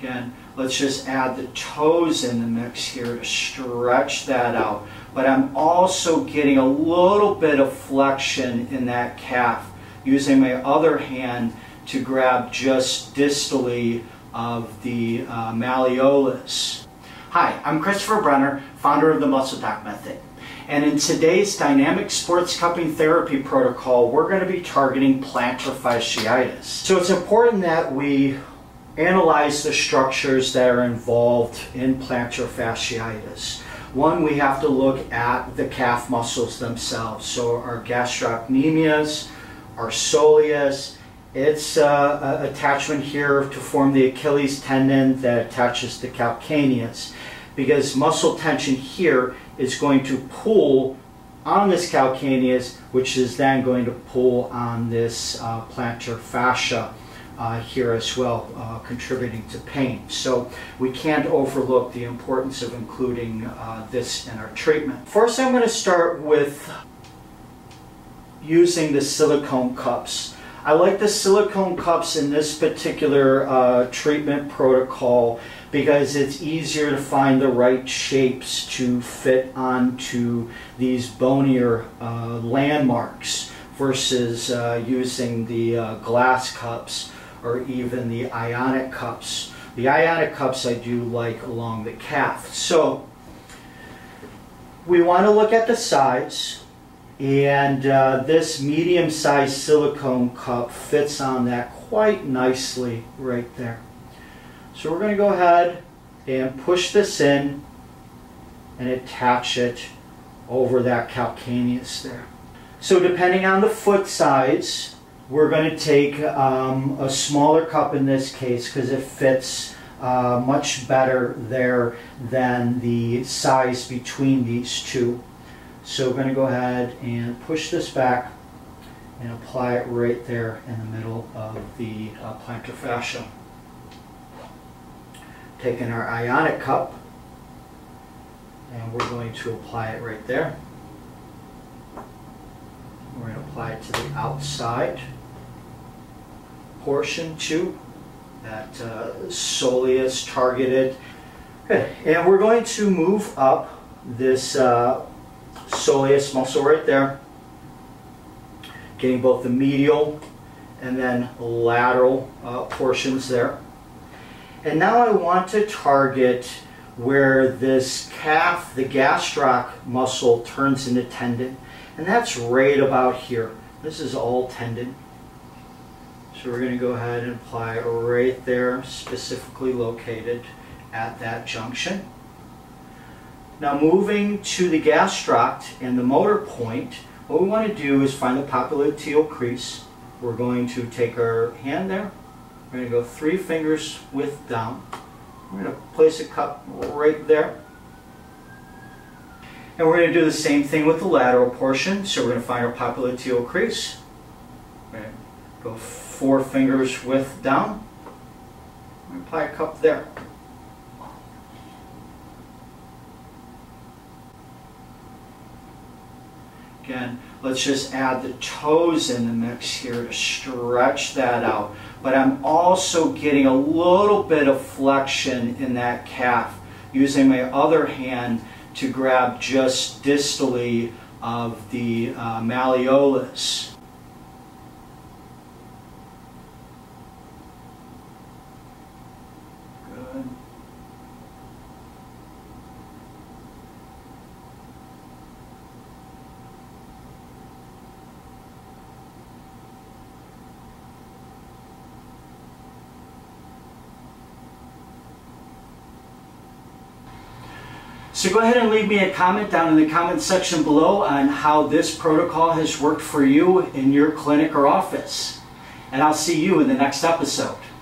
Again, let's just add the toes in the mix here to stretch that out. But I'm also getting a little bit of flexion in that calf, using my other hand to grab just distally of the malleolus. Hi, I'm Christopher Brenner, founder of the Muscle Doc Method. And in today's dynamic sports cupping therapy protocol, we're going to be targeting plantar fasciitis. So it's important that we analyze the structures that are involved in plantar fasciitis. One, we have to look at the calf muscles themselves. So our gastrocnemius, our soleus, its attachment here to form the Achilles tendon that attaches to calcaneus, because muscle tension here is going to pull on this calcaneus, which is then going to pull on this plantar fascia here as well, contributing to pain. So we can't overlook the importance of including this in our treatment. First, I'm going to start with using the silicone cups. I like the silicone cups in this particular treatment protocol because it's easier to find the right shapes to fit onto these bonier landmarks versus using the glass cups or even the ionic cups. The ionic cups I do like along the calf. So we want to look at the size, and this medium-sized silicone cup fits on that quite nicely right there. So we're going to go ahead and push this in and attach it over that calcaneus there. So depending on the foot size, we're going to take a smaller cup in this case because it fits much better there than the size between these two. So we're going to go ahead and push this back and apply it right there in the middle of the plantar fascia. Taking our ionic cup, and we're going to apply it right there. We're going to apply it to the outside portion too, that soleus targeted. Good. And we're going to move up this soleus muscle right there, getting both the medial and then lateral portions there. And now I want to target where this calf, the gastroc muscle, turns into tendon. And that's right about here. This is all tendon. So we're going to go ahead and apply right there, specifically located at that junction. Now moving to the gastroc and the motor point, what we want to do is find the popliteal crease. We're going to take our hand there. We're going to go 3 fingers width down. We're going to place a cup right there. And we're going to do the same thing with the lateral portion. So we're going to find our popliteal crease. We're going to go 4 fingers width down. We're going to apply a cup there. Again, let's just add the toes in the mix here to stretch that out. But I'm also getting a little bit of flexion in that calf, using my other hand to grab just distally of the malleolus. Good. So go ahead and leave me a comment down in the comment section below on how this protocol has worked for you in your clinic or office. And I'll see you in the next episode.